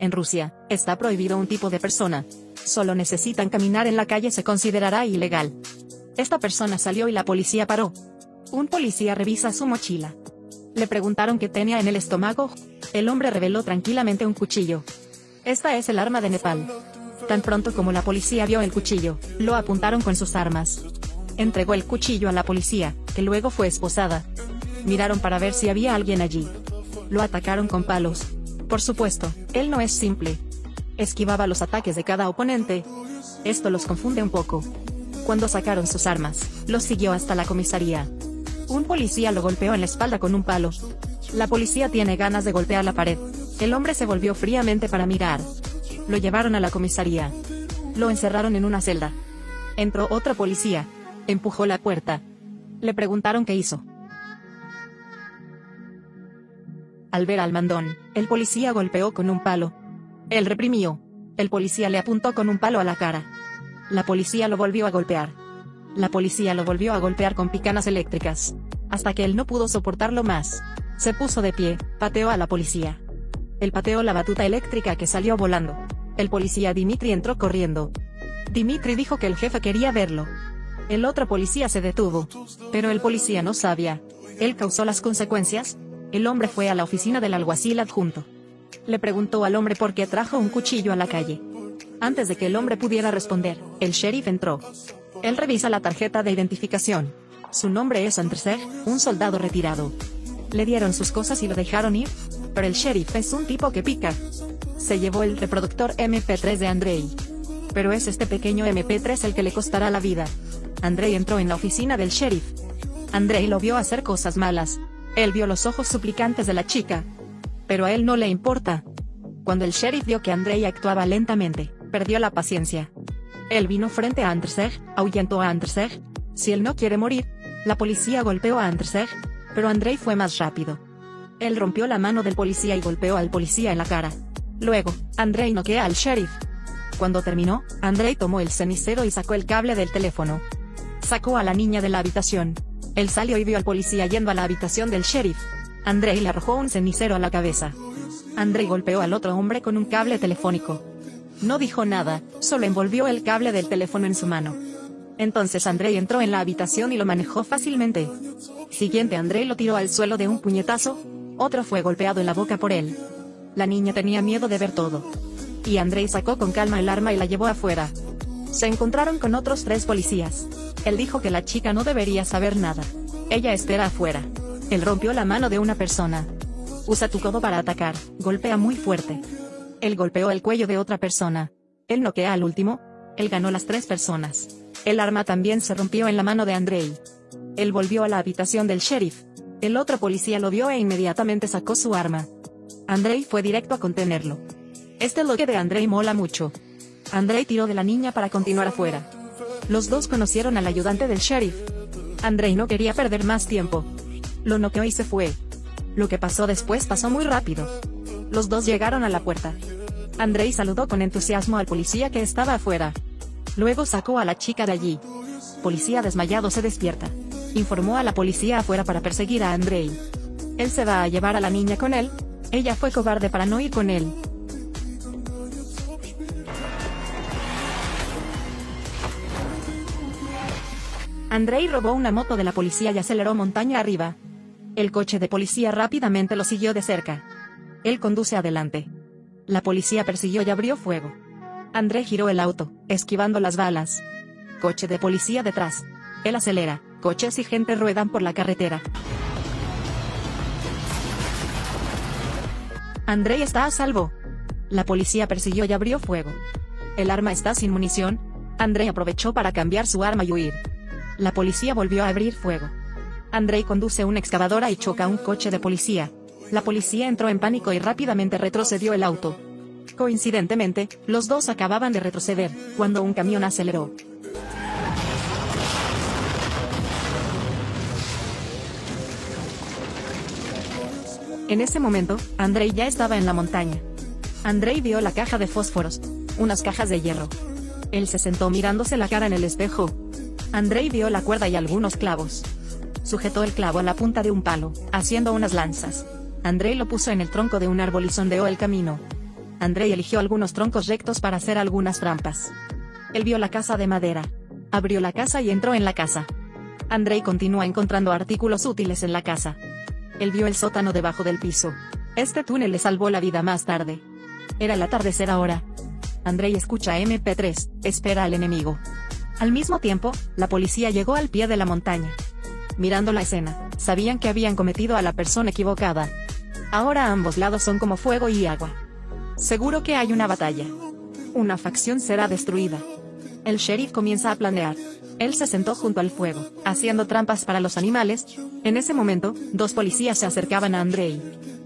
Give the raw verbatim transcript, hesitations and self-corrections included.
En Rusia, está prohibido un tipo de persona. Solo necesitan caminar en la calle se considerará ilegal. Esta persona salió y la policía paró. Un policía revisa su mochila. Le preguntaron qué tenía en el estómago. El hombre reveló tranquilamente un cuchillo. Esta es el arma de Nepal. Tan pronto como la policía vio el cuchillo, lo apuntaron con sus armas. Entregó el cuchillo a la policía, que luego fue esposada. Miraron para ver si había alguien allí. Lo atacaron con palos. Por supuesto, él no es simple. Esquivaba los ataques de cada oponente. Esto los confunde un poco. Cuando sacaron sus armas, los siguió hasta la comisaría. Un policía lo golpeó en la espalda con un palo. La policía tiene ganas de golpear la pared. El hombre se volvió fríamente para mirar. Lo llevaron a la comisaría. Lo encerraron en una celda. Entró otra policía. Empujó la puerta. Le preguntaron qué hizo. Al ver al mandón, el policía golpeó con un palo. Él reprimió. El policía le apuntó con un palo a la cara. La policía lo volvió a golpear. La policía lo volvió a golpear con picanas eléctricas. Hasta que él no pudo soportarlo más. Se puso de pie, pateó a la policía. Él pateó la batuta eléctrica que salió volando. El policía Dmitri entró corriendo. Dmitri dijo que el jefe quería verlo. El otro policía se detuvo. Pero el policía no sabía. Él causó las consecuencias. El hombre fue a la oficina del alguacil adjunto. Le preguntó al hombre por qué trajo un cuchillo a la calle. Antes de que el hombre pudiera responder, el sheriff entró. Él revisa la tarjeta de identificación. Su nombre es Andrzej, un soldado retirado. Le dieron sus cosas y lo dejaron ir, pero el sheriff es un tipo que pica. Se llevó el reproductor eme pe tres de Andrei. Pero es este pequeño eme pe tres el que le costará la vida. Andrei entró en la oficina del sheriff. Andrei lo vio hacer cosas malas. Él vio los ojos suplicantes de la chica. Pero a él no le importa. Cuando el sheriff vio que Andrei actuaba lentamente, perdió la paciencia. Él vino frente a Andrzej, ahuyentó a Andrzej. Si él no quiere morir, la policía golpeó a Andrzej, pero Andrei fue más rápido. Él rompió la mano del policía y golpeó al policía en la cara. Luego, Andrei noquea al sheriff. Cuando terminó, Andrei tomó el cenicero y sacó el cable del teléfono. Sacó a la niña de la habitación. Él salió y vio al policía yendo a la habitación del sheriff. Andrei le arrojó un cenicero a la cabeza. Andrei golpeó al otro hombre con un cable telefónico. No dijo nada, solo envolvió el cable del teléfono en su mano. Entonces Andrei entró en la habitación y lo manejó fácilmente. Siguiente, Andrei lo tiró al suelo de un puñetazo. Otro fue golpeado en la boca por él. La niña tenía miedo de ver todo. Y Andrei sacó con calma el arma y la llevó afuera. Se encontraron con otros tres policías. Él dijo que la chica no debería saber nada. Ella espera afuera. Él rompió la mano de una persona. Usa tu codo para atacar, golpea muy fuerte. Él golpeó el cuello de otra persona. Él noquea al último. Él ganó las tres personas. El arma también se rompió en la mano de Andrei. Él volvió a la habitación del sheriff. El otro policía lo vio e inmediatamente sacó su arma. Andrei fue directo a contenerlo. Este loque de Andrei mola mucho. Andrei tiró de la niña para continuar afuera. Los dos conocieron al ayudante del sheriff. Andrei no quería perder más tiempo. Lo noqueó y se fue. Lo que pasó después pasó muy rápido. Los dos llegaron a la puerta. Andrei saludó con entusiasmo al policía que estaba afuera. Luego sacó a la chica de allí. Policía desmayado se despierta. Informó a la policía afuera para perseguir a Andrei. Él se va a llevar a la niña con él. Ella fue cobarde para no ir con él. Andrei robó una moto de la policía y aceleró montaña arriba. El coche de policía rápidamente lo siguió de cerca. Él conduce adelante. La policía persiguió y abrió fuego. Andrei giró el auto, esquivando las balas. Coche de policía detrás. Él acelera, coches y gente ruedan por la carretera. Andrei está a salvo. La policía persiguió y abrió fuego. El arma está sin munición. Andrei aprovechó para cambiar su arma y huir. La policía volvió a abrir fuego. Andrei conduce una excavadora y choca un coche de policía. La policía entró en pánico y rápidamente retrocedió el auto. Coincidentemente, los dos acababan de retroceder, cuando un camión aceleró. En ese momento, Andrei ya estaba en la montaña. Andrei vio la caja de fósforos, unas cajas de hierro. Él se sentó mirándose la cara en el espejo. Andrei vio la cuerda y algunos clavos. Sujetó el clavo a la punta de un palo, haciendo unas lanzas. Andrei lo puso en el tronco de un árbol y sondeó el camino. André eligió algunos troncos rectos para hacer algunas trampas. Él vio la casa de madera. Abrió la casa y entró en la casa. André continúa encontrando artículos útiles en la casa. Él vio el sótano debajo del piso. Este túnel le salvó la vida más tarde. Era el atardecer ahora. André escucha eme pe tres, espera al enemigo. Al mismo tiempo, la policía llegó al pie de la montaña. Mirando la escena, sabían que habían cometido a la persona equivocada. Ahora ambos lados son como fuego y agua. Seguro que hay una batalla. Una facción será destruida. El sheriff comienza a planear. Él se sentó junto al fuego, haciendo trampas para los animales. En ese momento, dos policías se acercaban a Andrei.